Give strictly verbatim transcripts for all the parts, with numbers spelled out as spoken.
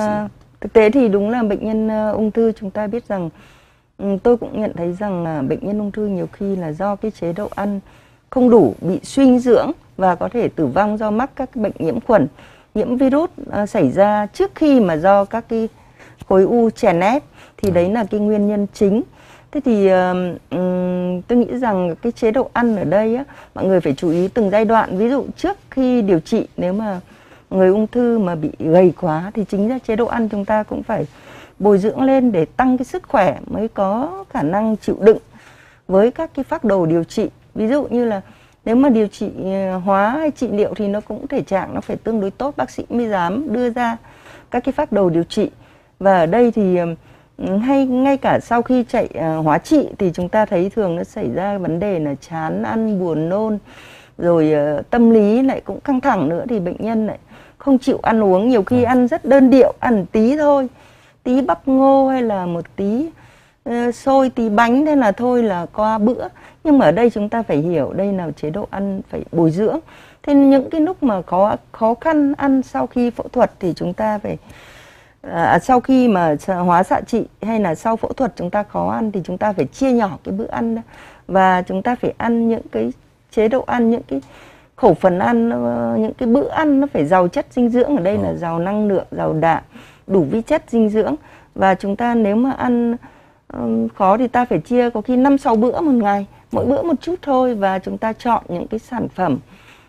À, thực tế thì đúng là bệnh nhân uh, ung thư chúng ta biết rằng um, tôi cũng nhận thấy rằng là bệnh nhân ung thư nhiều khi là do cái chế độ ăn không đủ, bị suy dinh dưỡng và có thể tử vong do mắc các bệnh nhiễm khuẩn, nhiễm virus uh, xảy ra trước khi mà do các cái khối u chèn ép, thì đấy là cái nguyên nhân chính. Thế thì um, tôi nghĩ rằng cái chế độ ăn ở đây á, mọi người phải chú ý từng giai đoạn. Ví dụ trước khi điều trị, nếu mà người ung thư mà bị gầy quá thì chính ra chế độ ăn chúng ta cũng phải bồi dưỡng lên để tăng cái sức khỏe, mới có khả năng chịu đựng với các cái phác đồ điều trị. Ví dụ như là nếu mà điều trị hóa hay trị liệu thì nó cũng thể trạng nó phải tương đối tốt, bác sĩ mới dám đưa ra các cái phác đồ điều trị. Và ở đây thì hay ngay cả sau khi chạy hóa trị thì chúng ta thấy thường nó xảy ra vấn đề là chán ăn, buồn nôn, rồi tâm lý lại cũng căng thẳng nữa, thì bệnh nhân lại không chịu ăn uống, nhiều khi ăn rất đơn điệu, ăn tí thôi, tí bắp ngô hay là một tí uh, xôi, tí bánh, thế là thôi là qua bữa. Nhưng mà ở đây chúng ta phải hiểu đây là chế độ ăn phải bồi dưỡng. Thế những cái lúc mà có khó khăn ăn sau khi phẫu thuật thì chúng ta phải uh, sau khi mà hóa xạ trị hay là sau phẫu thuật chúng ta khó ăn thì chúng ta phải chia nhỏ cái bữa ăn đó. Và chúng ta phải ăn những cái chế độ ăn, những cái khẩu phần ăn, những cái bữa ăn nó phải giàu chất dinh dưỡng. Ở đây là giàu năng lượng, giàu đạm, đủ vi chất dinh dưỡng. Và chúng ta nếu mà ăn um, khó thì ta phải chia có khi năm sáu bữa một ngày, mỗi bữa một chút thôi. Và chúng ta chọn những cái sản phẩm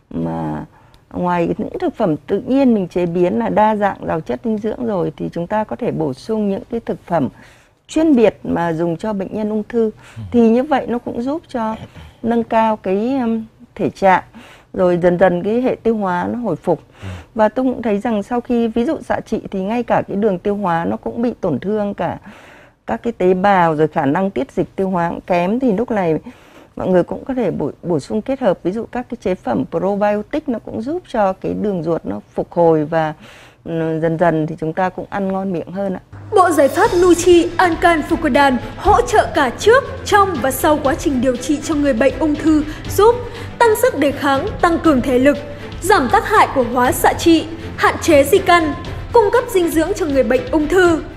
mà ngoài những thực phẩm tự nhiên mình chế biến là đa dạng, giàu chất dinh dưỡng rồi, thì chúng ta có thể bổ sung những cái thực phẩm chuyên biệt mà dùng cho bệnh nhân ung thư. Thì như vậy nó cũng giúp cho nâng cao cái um, thể trạng, rồi dần dần cái hệ tiêu hóa nó hồi phục. Ừ. Và tôi cũng thấy rằng sau khi ví dụ xạ trị thì ngay cả cái đường tiêu hóa nó cũng bị tổn thương, cả các cái tế bào, rồi khả năng tiết dịch tiêu hóa cũng kém. Thì lúc này mọi người cũng có thể bổ, bổ sung kết hợp ví dụ các cái chế phẩm probiotic, nó cũng giúp cho cái đường ruột nó phục hồi và dần dần thì chúng ta cũng ăn ngon miệng hơn ạ. Bộ giải pháp Nutri Ancan Fucodan hỗ trợ cả trước, trong và sau quá trình điều trị cho người bệnh ung thư, giúp tăng sức đề kháng, tăng cường thể lực, giảm tác hại của hóa xạ trị, hạn chế di căn, cung cấp dinh dưỡng cho người bệnh ung thư.